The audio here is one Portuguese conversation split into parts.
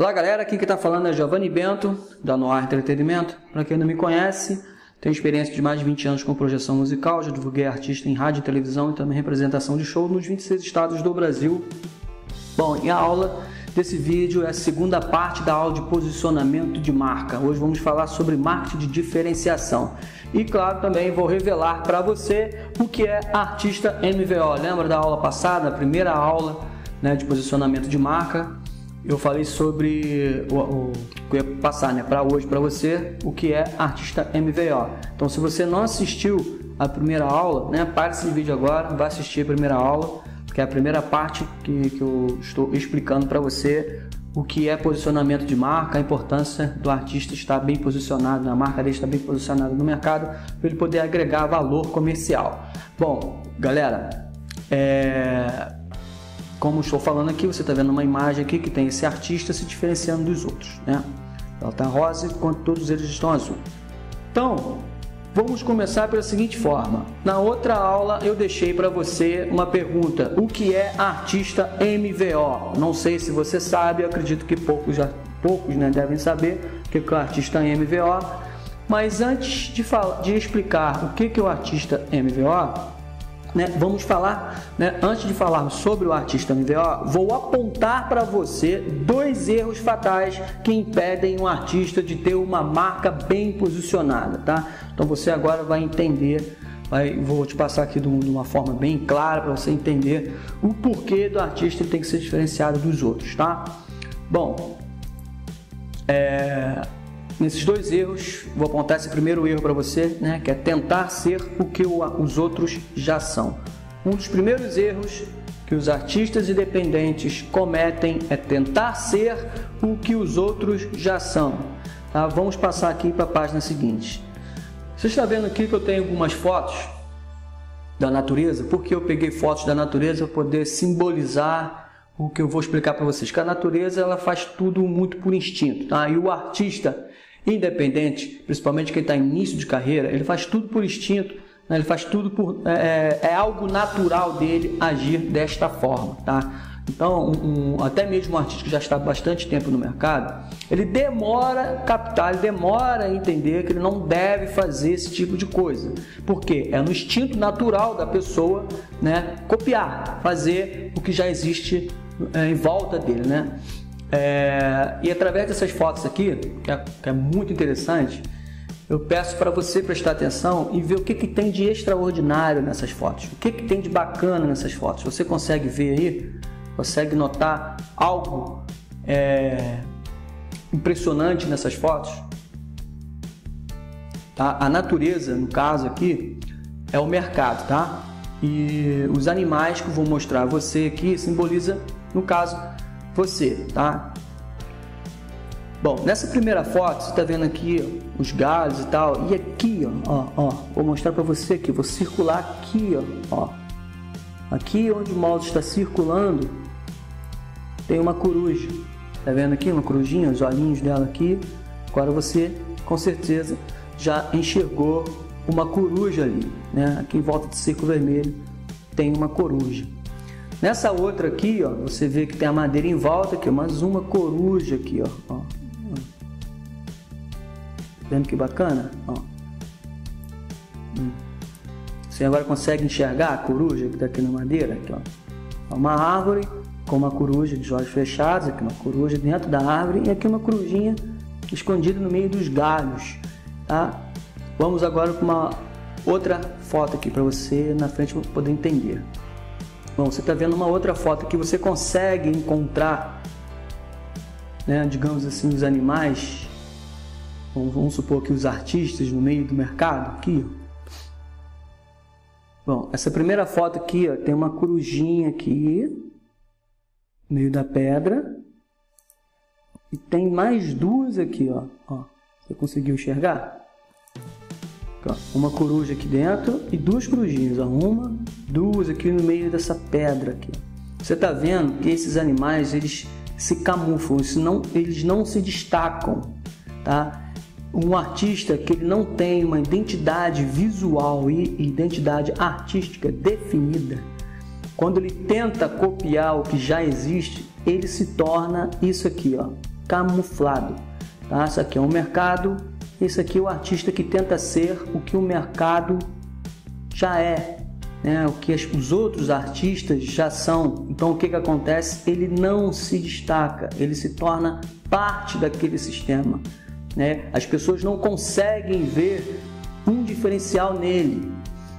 Olá galera, aqui que está falando é Geovane Bento, da Noir Entretenimento. Para quem não me conhece, tenho experiência de mais de 20 anos com projeção musical, já divulguei artista em rádio e televisão e também representação de show nos 26 estados do Brasil. Bom, e a aula desse vídeo é a segunda parte da aula de posicionamento de marca. Hoje vamos falar sobre marketing de diferenciação. E claro, também vou revelar para você o que é artista MVO. Lembra da aula passada, a primeira aula, né, de posicionamento de marca? Eu falei sobre o que eu ia passar, né, para hoje para você, o que é artista MVO. Então, se você não assistiu a primeira aula, né, para esse vídeo agora, vai assistir a primeira aula, que é a primeira parte que eu estou explicando para você o que é posicionamento de marca, a importância do artista estar bem posicionado na marca dele, estar bem posicionado no mercado, para ele poder agregar valor comercial. Bom, galera, como estou falando aqui, você está vendo uma imagem aqui que tem esse artista se diferenciando dos outros, né? Ela está rosa enquanto todos eles estão azul. Então, vamos começar pela seguinte forma. Na outra aula eu deixei para você uma pergunta: o que é artista MVO? Não sei se você sabe, eu acredito que poucos, né, devem saber o que é o artista MVO. Mas antes de explicar o que é o artista MVO, né, vamos falar, né, antes de falar sobre o artista MVO, vou apontar para você dois erros fatais que impedem um artista de ter uma marca bem posicionada, tá? Então você agora vai entender, vou te passar aqui de uma forma bem clara para você entender o porquê do artista tem que ser diferenciado dos outros, tá? Bom, nesses dois erros, vou apontar esse primeiro erro para você, né, que é tentar ser o que os outros já são. Um dos primeiros erros que os artistas independentes cometem é tentar ser o que os outros já são. Tá? Vamos passar aqui para a página seguinte. Você está vendo aqui que eu tenho algumas fotos da natureza, porque eu peguei fotos da natureza para poder simbolizar o que eu vou explicar para vocês, que a natureza ela faz tudo muito por instinto, tá? E o artista independente, principalmente quem está em início de carreira, ele faz tudo por instinto, né? Ele faz tudo por é algo natural dele agir desta forma, tá? Então, até mesmo um artista que já está há bastante tempo no mercado, ele demora a captar, ele demora a entender que ele não deve fazer esse tipo de coisa, porque é no instinto natural da pessoa, né, copiar, fazer o que já existe em volta dele, né? E através dessas fotos aqui, que é muito interessante, eu peço para você prestar atenção e ver o que tem de extraordinário nessas fotos, o que tem de bacana nessas fotos. Você consegue ver aí? Consegue notar algo impressionante nessas fotos? Tá? A natureza, no caso aqui, é o mercado, tá? E os animais que eu vou mostrar a você aqui simboliza, no caso, você, tá? Bom, nessa primeira foto, você está vendo aqui ó, os galhos e tal, e aqui, ó, vou mostrar para você aqui, vou circular aqui, ó. Aqui onde o mouse está circulando, tem uma coruja, tá vendo aqui uma corujinha, os olhinhos dela aqui. Agora você com certeza já enxergou uma coruja ali, né? Aqui em volta do círculo vermelho tem uma coruja. Nessa outra aqui, ó, você vê que tem a madeira em volta aqui, mais uma coruja aqui, ó. Vendo que bacana, ó. Você agora consegue enxergar a coruja que está aqui na madeira, aqui, ó. Uma árvore com uma coruja de olhos fechados, aqui uma coruja dentro da árvore e aqui uma corujinha escondida no meio dos galhos, tá? Vamos agora para uma outra foto aqui para você na frente poder entender. Bom, você está vendo uma outra foto que você consegue encontrar, né, digamos assim, os animais, vamos supor que os artistas no meio do mercado aqui. Bom, essa primeira foto aqui, ó, tem uma corujinha aqui no meio da pedra. E tem mais duas aqui, ó. Você conseguiu enxergar? Ó, uma coruja aqui dentro e duas corujinhas, ó. Uma, duas aqui no meio dessa pedra aqui. Você tá vendo que esses animais, eles se camuflam, eles não se destacam, tá? Um artista que ele não tem uma identidade visual e identidade artística definida, quando ele tenta copiar o que já existe, ele se torna isso aqui, ó, camuflado, tá? Isso aqui é o mercado, isso aqui é o artista que tenta ser o que o mercado já é, né? O que os outros artistas já são. Então o que acontece? Ele não se destaca, ele se torna parte daquele sistema, né? As pessoas não conseguem ver um diferencial nele,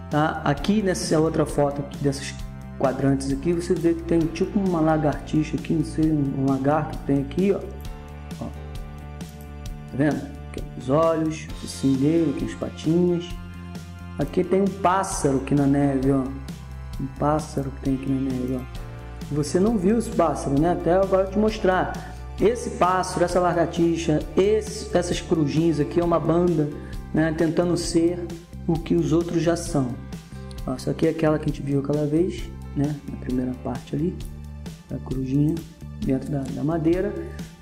tá? Aqui nessa outra foto aqui, dessas quadrantes aqui, você vê que tem tipo uma lagartixa aqui, não sei, um lagarto que tem aqui, ó, ó. Tá vendo? Aqui, os olhos, o focinho dele, aqui as patinhas. Aqui tem um pássaro aqui na neve, ó. Um pássaro que tem aqui na neve, ó. Você não viu esse pássaro, né? Até agora eu vou te mostrar. Esse pássaro, essa lagartixa, essas corujinhas aqui é uma banda, né, tentando ser o que os outros já são. Ó, isso aqui é aquela que a gente viu aquela vez, né, na primeira parte ali, da corujinha dentro da madeira.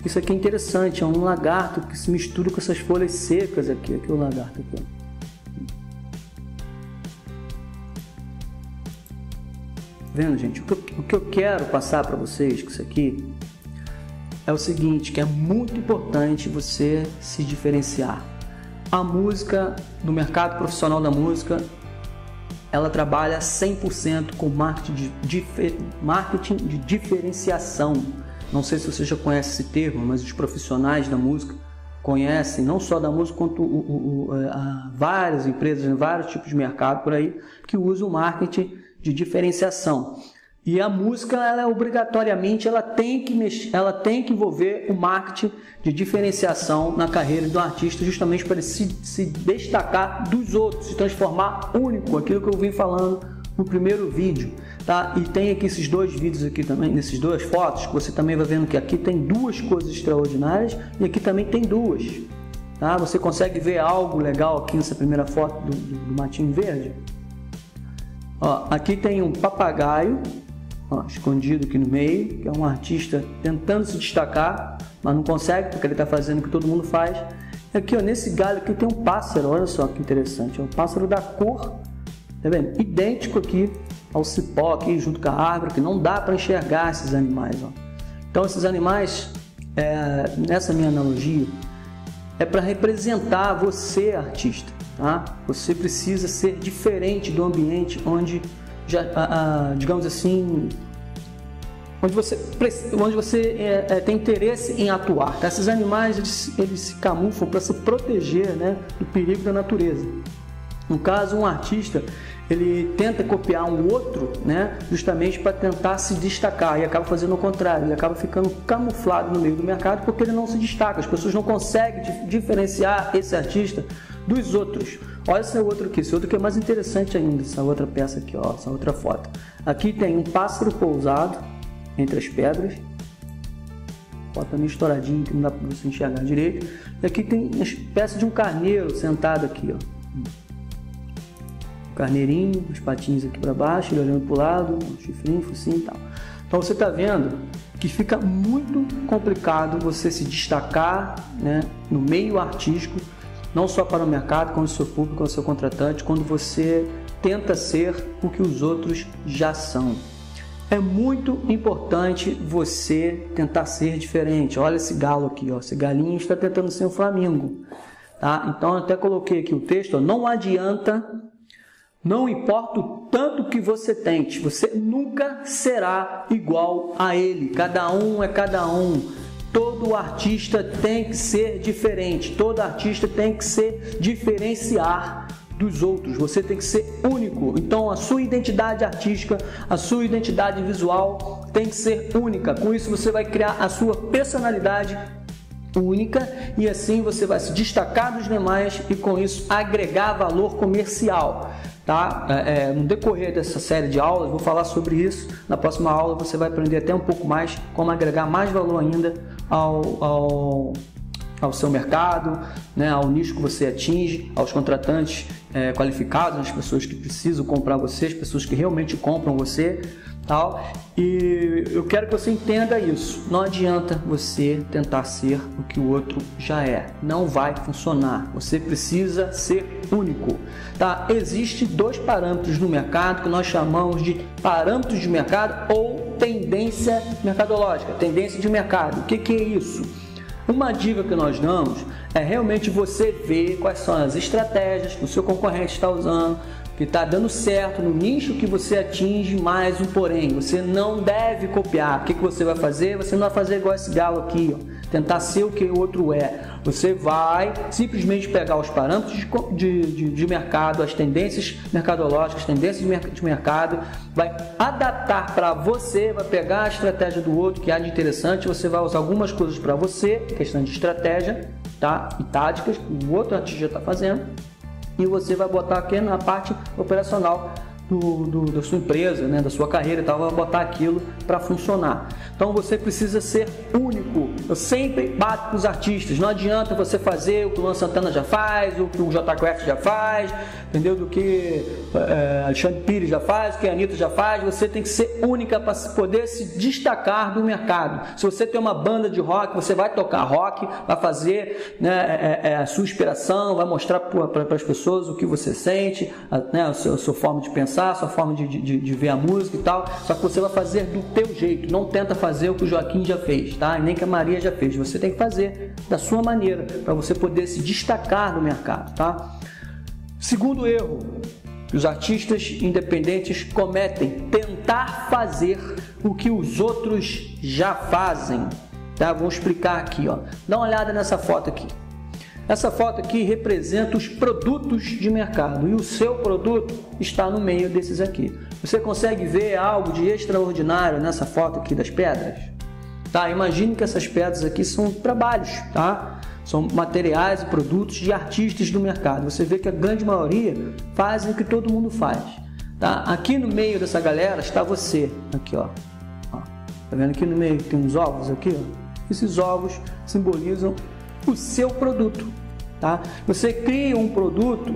Isso aqui é interessante, é um lagarto que se mistura com essas folhas secas aqui. Aqui é o lagarto aqui, ó. Vendo, gente? O que eu quero passar para vocês com isso aqui é o seguinte, que é muito importante você se diferenciar. A música, no mercado profissional da música, ela trabalha 100% com marketing de diferenciação. Não sei se você já conhece esse termo, mas os profissionais da música conhecem, não só da música, quanto várias empresas, vários tipos de mercado por aí, que usam o marketing de diferenciação. E a música, ela obrigatoriamente ela tem que envolver o marketing de diferenciação na carreira do artista, justamente para ele se destacar dos outros, se transformar único, aquilo que eu vim falando no primeiro vídeo, tá? E tem aqui esses dois vídeos aqui também, nessas duas fotos, que você também vai vendo que aqui tem duas coisas extraordinárias e aqui também tem duas, tá? Você consegue ver algo legal aqui nessa primeira foto do matinho verde? Ó, aqui tem um papagaio, ó, escondido aqui no meio, que é um artista tentando se destacar, mas não consegue, porque ele está fazendo o que todo mundo faz. E aqui, ó, nesse galho aqui tem um pássaro, olha só que interessante, é um pássaro da cor, tá vendo? Idêntico aqui ao cipó, aqui junto com a árvore, que não dá para enxergar esses animais, ó. Então esses animais, nessa minha analogia, é para representar você, artista. Tá? Você precisa ser diferente do ambiente onde, digamos assim, onde você tem interesse em atuar. Tá? Esses animais eles se camuflam para se proteger, né, do perigo da natureza. No caso, um artista ele tenta copiar um outro, né, justamente para tentar se destacar, e acaba fazendo o contrário. Ele acaba ficando camuflado no meio do mercado porque ele não se destaca. As pessoas não conseguem diferenciar esse artista dos outros. Olha esse outro aqui, esse outro que é mais interessante ainda, essa outra peça aqui, ó, essa outra foto. Aqui tem um pássaro pousado entre as pedras, foto meio estouradinha que não dá para você enxergar direito. E aqui tem uma espécie de um carneiro sentado aqui, ó. Um carneirinho, as patinhas aqui para baixo, ele olhando para o lado, um chifrinho, focinho e tal. Então você está vendo que fica muito complicado você se destacar, né, no meio artístico, não só para o mercado, como o seu público, como o seu contratante, quando você tenta ser o que os outros já são. É muito importante você tentar ser diferente. Olha esse galo aqui, ó, esse galinho está tentando ser um flamingo. Tá? Então, eu até coloquei aqui o texto, ó, não adianta, não importa o tanto que você tente, você nunca será igual a ele. Cada um é cada um. Todo artista tem que ser diferente, todo artista tem que se diferenciar dos outros, você tem que ser único. Então a sua identidade artística, a sua identidade visual tem que ser única. Com isso você vai criar a sua personalidade única e assim você vai se destacar dos demais e com isso agregar valor comercial. Tá? No decorrer dessa série de aulas eu vou falar sobre isso. Na próxima aula você vai aprender até um pouco mais como agregar mais valor ainda ao seu mercado, né, ao nicho que você atinge, aos contratantes qualificados, as pessoas que precisam comprar você, as pessoas que realmente compram você, tal. E eu quero que você entenda isso. Não adianta você tentar ser o que o outro já é. Não vai funcionar. Você precisa ser único. Tá? Existem dois parâmetros no mercado que nós chamamos de parâmetros de mercado ou tendência mercadológica, tendência de mercado. O que é isso? Uma dica que nós damos é realmente você ver quais são as estratégias que o seu concorrente está usando, que está dando certo no nicho que você atinge, mais um porém. Você não deve copiar. O que você vai fazer? Você não vai fazer igual esse galo aqui, ó, tentar ser o que o outro é. Você vai simplesmente pegar os parâmetros de mercado, as tendências mercadológicas, tendências de mercado, vai adaptar para você, vai pegar a estratégia do outro que há de interessante, você vai usar algumas coisas para você, questão de estratégia, tá? E táticas, o outro artista já está fazendo. E você vai botar aqui na parte operacional da sua empresa, né, da sua carreira e tal, vai botar aquilo para funcionar. Então você precisa ser único. Eu sempre bato com os artistas, não adianta você fazer o que o Luan Santana já faz, o que o JQF já faz, entendeu? Do que Alexandre Pires já faz, o que a Anitta já faz. Você tem que ser única para poder se destacar do mercado. Se você tem uma banda de rock, você vai tocar rock, vai fazer, né, a sua inspiração, vai mostrar para as pessoas o que você sente, né, a sua forma de pensar, a sua forma de ver a música e tal. Só que você vai fazer do teu jeito, não tenta fazer o que o Joaquim já fez, tá? E nem que a Maria já fez. Você tem que fazer da sua maneira para você poder se destacar no mercado, tá? Segundo erro que os artistas independentes cometem: tentar fazer o que os outros já fazem, tá? Vou explicar aqui, ó. Dá uma olhada nessa foto aqui. Essa foto aqui representa os produtos de mercado e o seu produto está no meio desses aqui. Você consegue ver algo de extraordinário nessa foto aqui das pedras? Tá? Imagine que essas pedras aqui são trabalhos, tá? São materiais e produtos de artistas do mercado. Você vê que a grande maioria fazem o que todo mundo faz, tá? Aqui no meio dessa galera está você, aqui, ó. Tá vendo aqui no meio tem uns ovos aqui, ó? Esses ovos simbolizam o seu produto, tá? Você cria um produto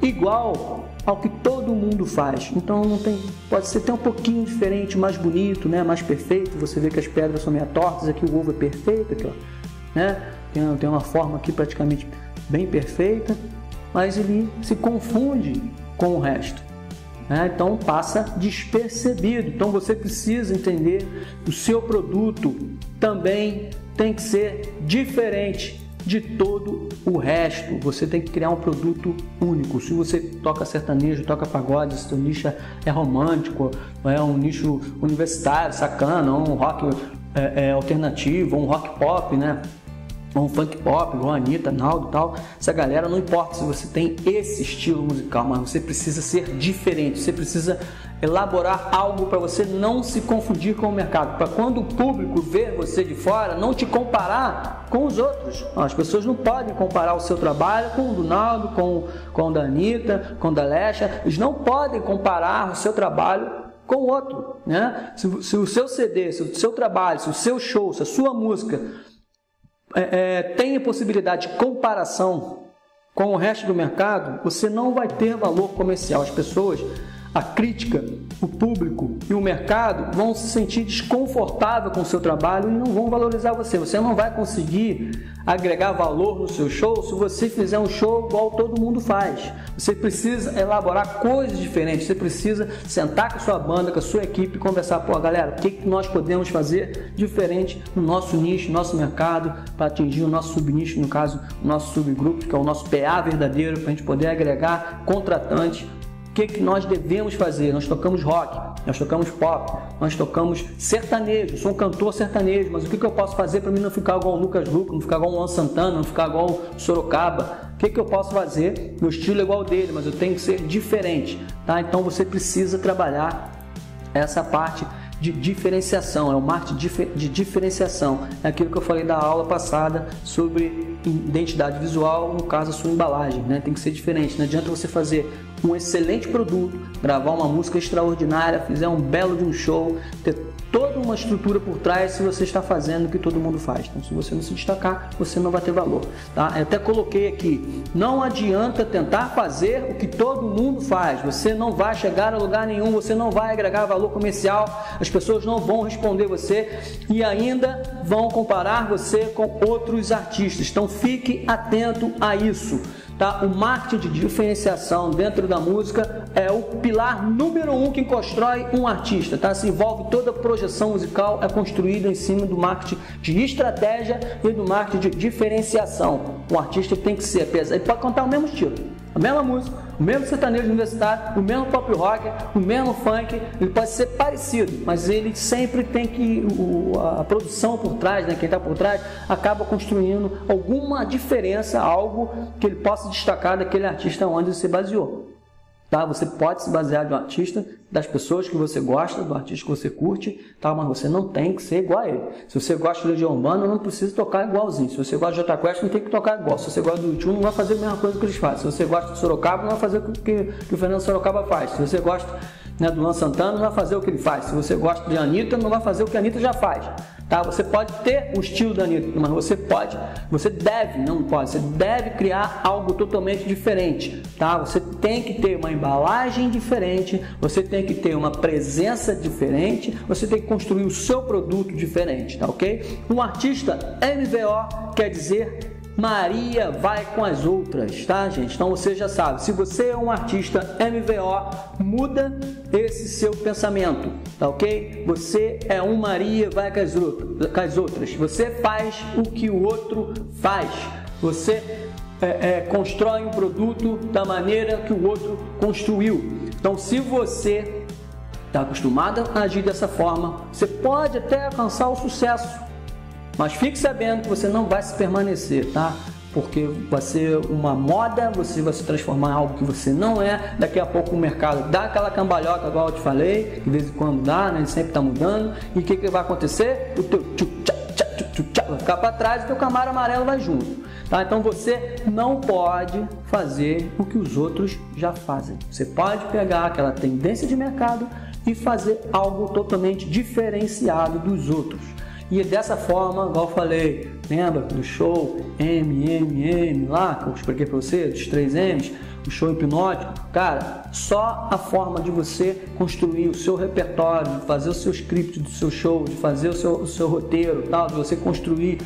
igual ao que todo mundo faz, então não tem, pode ser até um pouquinho diferente, mais bonito, né? Mais perfeito. Você vê que as pedras são meio tortas, aqui o ovo é perfeito, aqui, ó, né? Tem uma forma aqui praticamente bem perfeita, mas ele se confunde com o resto, né? Então passa despercebido. Então você precisa entender que o seu produto também tem que ser diferente de todo o resto. Você tem que criar um produto único. Se você toca sertanejo, toca pagode, se o nicho é romântico, é um nicho universitário, sacana, um rock alternativo, um rock pop, né? Um funk pop, um Anitta, Naldo e tal. Essa galera, não importa se você tem esse estilo musical, mas você precisa ser diferente, você precisa elaborar algo para você não se confundir com o mercado, para quando o público ver você de fora, não te comparar com os outros. As pessoas não podem comparar o seu trabalho com o do Donaldo, com o da Anitta, com o Dalesha. Eles não podem comparar o seu trabalho com o outro, né? Se o seu CD, se o seu trabalho, se o seu show, se a sua música tem a possibilidade de comparação com o resto do mercado, você não vai ter valor comercial. As pessoas, a crítica, o público e o mercado vão se sentir desconfortável com o seu trabalho e não vão valorizar você. Você não vai conseguir agregar valor no seu show se você fizer um show igual todo mundo faz. Você precisa elaborar coisas diferentes, você precisa sentar com a sua banda, com a sua equipe e conversar: pô, galera, o que nós podemos fazer diferente no nosso nicho, nosso mercado, para atingir o nosso subnicho, no caso, o nosso subgrupo, que é o nosso PA verdadeiro, para a gente poder agregar contratantes. O que nós devemos fazer? Nós tocamos rock, nós tocamos pop, nós tocamos sertanejo. Eu sou um cantor sertanejo, mas o que eu posso fazer para mim não ficar igual o Lucas Lucas, não ficar igual o Lão Santana, não ficar igual o Sorocaba? O que eu posso fazer? Meu estilo é igual ao dele, mas eu tenho que ser diferente, tá? Então você precisa trabalhar essa parte de diferenciação, é o marketing de diferenciação. É aquilo que eu falei da aula passada sobre identidade visual, no caso a sua embalagem, né? Tem que ser diferente. Não adianta você fazer um excelente produto, gravar uma música extraordinária, fizer um belo de um show, ter toda uma estrutura por trás, se você está fazendo o que todo mundo faz. Então, se você não se destacar, você não vai ter valor, tá? Eu até coloquei aqui: não adianta tentar fazer o que todo mundo faz, você não vai chegar a lugar nenhum, você não vai agregar valor comercial, as pessoas não vão responder você e ainda vão comparar você com outros artistas. Então fique atento a isso. tá? O marketing de diferenciação dentro da música é o pilar número um que constrói um artista, tá? Se envolve toda a projeção musical, é construída em cima do marketing de estratégia e do marketing de diferenciação. O artista tem que ser pesado, ele pode cantar o mesmo estilo, a mesma música, o mesmo sertanejo universitário, o mesmo pop rock, o mesmo funk, ele pode ser parecido, mas ele sempre tem que, a produção por trás, né, quem está por trás, acaba construindo alguma diferença, algo que ele possa destacar daquele artista onde ele se baseou. Tá? Você pode se basear de um artista, das pessoas que você gosta, do artista que você curte, tá? Mas você não tem que ser igual a ele. Se você gosta de Legião Urbana, não precisa tocar igualzinho. Se você gosta de Jota Quest, não tem que tocar igual. Se você gosta do U2, não vai fazer a mesma coisa que eles fazem. Se você gosta de Sorocaba, não vai fazer o que o Fernando Sorocaba faz. Se você gosta, né, do Luan Santana, não vai fazer o que ele faz. Se você gosta de Anitta, não vai fazer o que a Anitta já faz. Tá? Você pode ter o estilo da Anitta, mas você deve criar algo totalmente diferente, tá? Você tem que ter uma embalagem diferente, você tem que ter uma presença diferente, você tem que construir o seu produto diferente, tá ok? Um artista MVO quer dizer Maria vai com as outras, tá, gente? Então você já sabe, se você é um artista MVO, muda esse seu pensamento, tá ok? Você é um Maria vai com as outras, você faz o que o outro faz, você constrói um produto da maneira que o outro construiu. Então se você está acostumado a agir dessa forma, você pode até alcançar o sucesso, mas fique sabendo que você não vai se permanecer, tá? Porque vai ser uma moda, você vai se transformar em algo que você não é. Daqui a pouco o mercado dá aquela cambalhota, igual eu te falei, de vez em quando dá, né? Ele sempre tá mudando. E o que vai acontecer? O teu tchu-tchá vai ficar para trás e o teu camaro amarelo vai junto. Tá? Então você não pode fazer o que os outros já fazem. Você pode pegar aquela tendência de mercado e fazer algo totalmente diferenciado dos outros. E dessa forma, igual eu falei, lembra do show MMM lá, que eu expliquei para você, dos 3 M's, o show hipnótico? Cara, só a forma de você construir o seu repertório, de fazer o seu script do seu show, de fazer o seu roteiro, tal, de você construir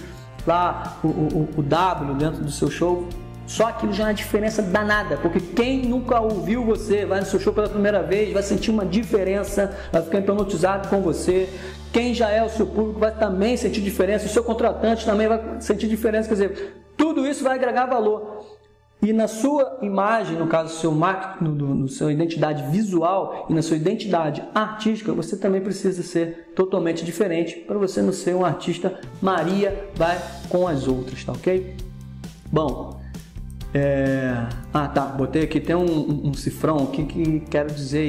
lá o W dentro do seu show, só aquilo já é uma diferença danada, porque quem nunca ouviu você, vai no seu show pela primeira vez, vai sentir uma diferença, vai ficar hipnotizado com você. Quem já é o seu público vai também sentir diferença, o seu contratante também vai sentir diferença, quer dizer, tudo isso vai agregar valor. E na sua imagem, no caso, seu marketing, no sua identidade visual e na sua identidade artística, você também precisa ser totalmente diferente para você não ser um artista Maria vai com as outras, tá ok? Bom... botei aqui, tem um cifrão aqui que quero dizer,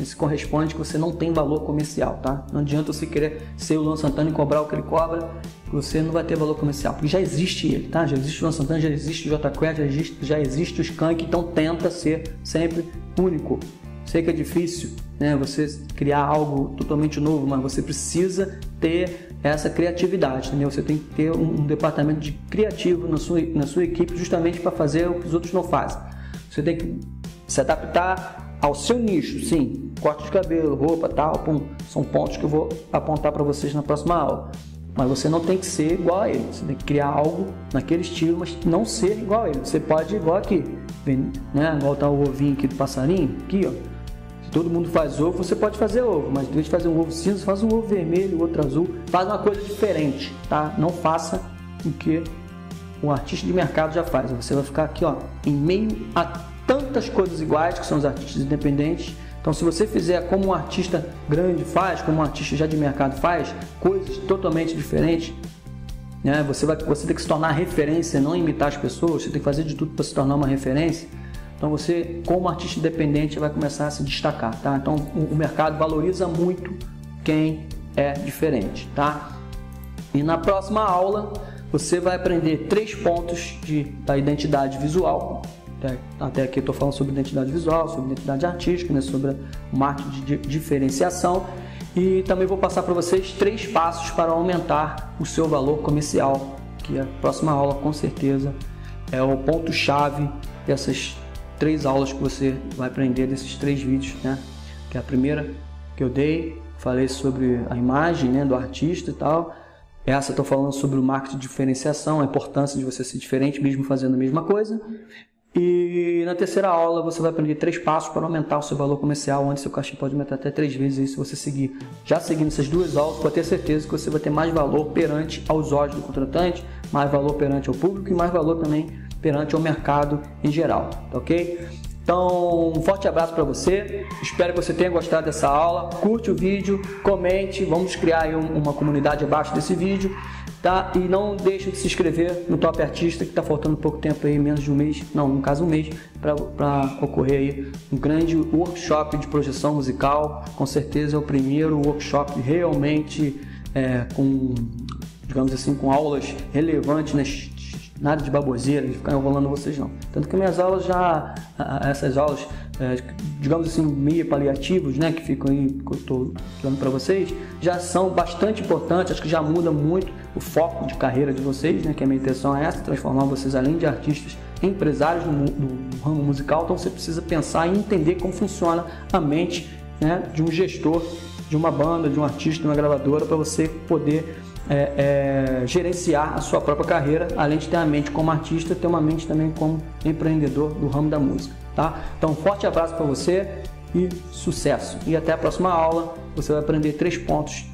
isso corresponde que você não tem valor comercial, tá? Não adianta você querer ser o Lão Santana e cobrar o que ele cobra, você não vai ter valor comercial, porque já existe ele, tá? Já existe o Lão Santana, já existe o Jota Quest, já existe o Skank, então tenta ser sempre único. Sei que é difícil, né, você criar algo totalmente novo, mas você precisa ter essa criatividade, entendeu? Você tem que ter um departamento de criativo na sua equipe justamente para fazer o que os outros não fazem. Você tem que se adaptar ao seu nicho, sim, corte de cabelo, roupa, tal, pum, são pontos que eu vou apontar para vocês na próxima aula. Mas você não tem que ser igual a ele, você tem que criar algo naquele estilo, mas não ser igual a ele. Você pode ir igual aqui, né? Voltar o ovinho aqui do passarinho, aqui ó. Se todo mundo faz ovo, você pode fazer ovo, mas em vez de fazer um ovo cinza, faz um ovo vermelho, outro azul, faz uma coisa diferente, tá? Não faça o que o artista de mercado já faz. Você vai ficar aqui ó, em meio a tantas coisas iguais, que são os artistas independentes. Então se você fizer como um artista grande faz, como um artista já de mercado faz, coisas totalmente diferentes, né? Você tem que se tornar referência, não imitar as pessoas, você tem que fazer de tudo para se tornar uma referência. Então você, como artista independente, vai começar a se destacar, tá? Então o mercado valoriza muito quem é diferente, tá? E na próxima aula você vai aprender 3 pontos da identidade visual. Até aqui eu estou falando sobre identidade visual, sobre identidade artística, né? Sobre marketing de diferenciação, e também vou passar para vocês 3 passos para aumentar o seu valor comercial, que a próxima aula com certeza é o ponto-chave dessas 3 aulas que você vai aprender desses 3 vídeos, né? Que é a primeira que eu dei, falei sobre a imagem, né, do artista e tal. Essa eu estou falando sobre o marketing de diferenciação, a importância de você ser diferente mesmo fazendo a mesma coisa. E na terceira aula você vai aprender 3 passos para aumentar o seu valor comercial, onde seu cachê pode aumentar até 3 vezes se você seguir. Já seguindo essas 2 aulas, pode ter certeza que você vai ter mais valor perante aos olhos do contratante, mais valor perante ao público e mais valor também perante ao mercado em geral, tá ok? Então, um forte abraço para você, espero que você tenha gostado dessa aula, curte o vídeo, comente, vamos criar aí uma comunidade abaixo desse vídeo, tá? E não deixa de se inscrever no Top Artista, que está faltando pouco tempo aí, menos de um mês, não, no caso um mês, para ocorrer aí um grande workshop de projeção musical, com certeza é o primeiro workshop realmente com, digamos assim, com aulas relevantes nas nada de baboseira, de ficar enrolando vocês não. Tanto que minhas aulas já, essas aulas, digamos assim, meio paliativos, né, que ficam aí, que eu estou dando para vocês, já são bastante importantes, acho que já muda muito o foco de carreira de vocês, né, que a minha intenção é essa, transformar vocês além de artistas, empresários do ramo musical, então você precisa pensar e entender como funciona a mente, né, de um gestor, de uma banda, de um artista, de uma gravadora, para você poder gerenciar a sua própria carreira, além de ter a mente como artista, ter uma mente também como empreendedor do ramo da música, tá? Então, um forte abraço para você e sucesso! E até a próxima aula, você vai aprender 3 pontos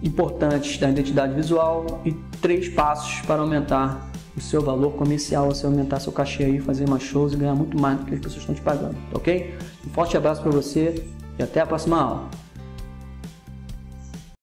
importantes da identidade visual e 3 passos para aumentar o seu valor comercial, você aumentar seu cachê aí, fazer mais shows e ganhar muito mais do que as pessoas estão te pagando, tá ok? Um forte abraço para você e até a próxima aula!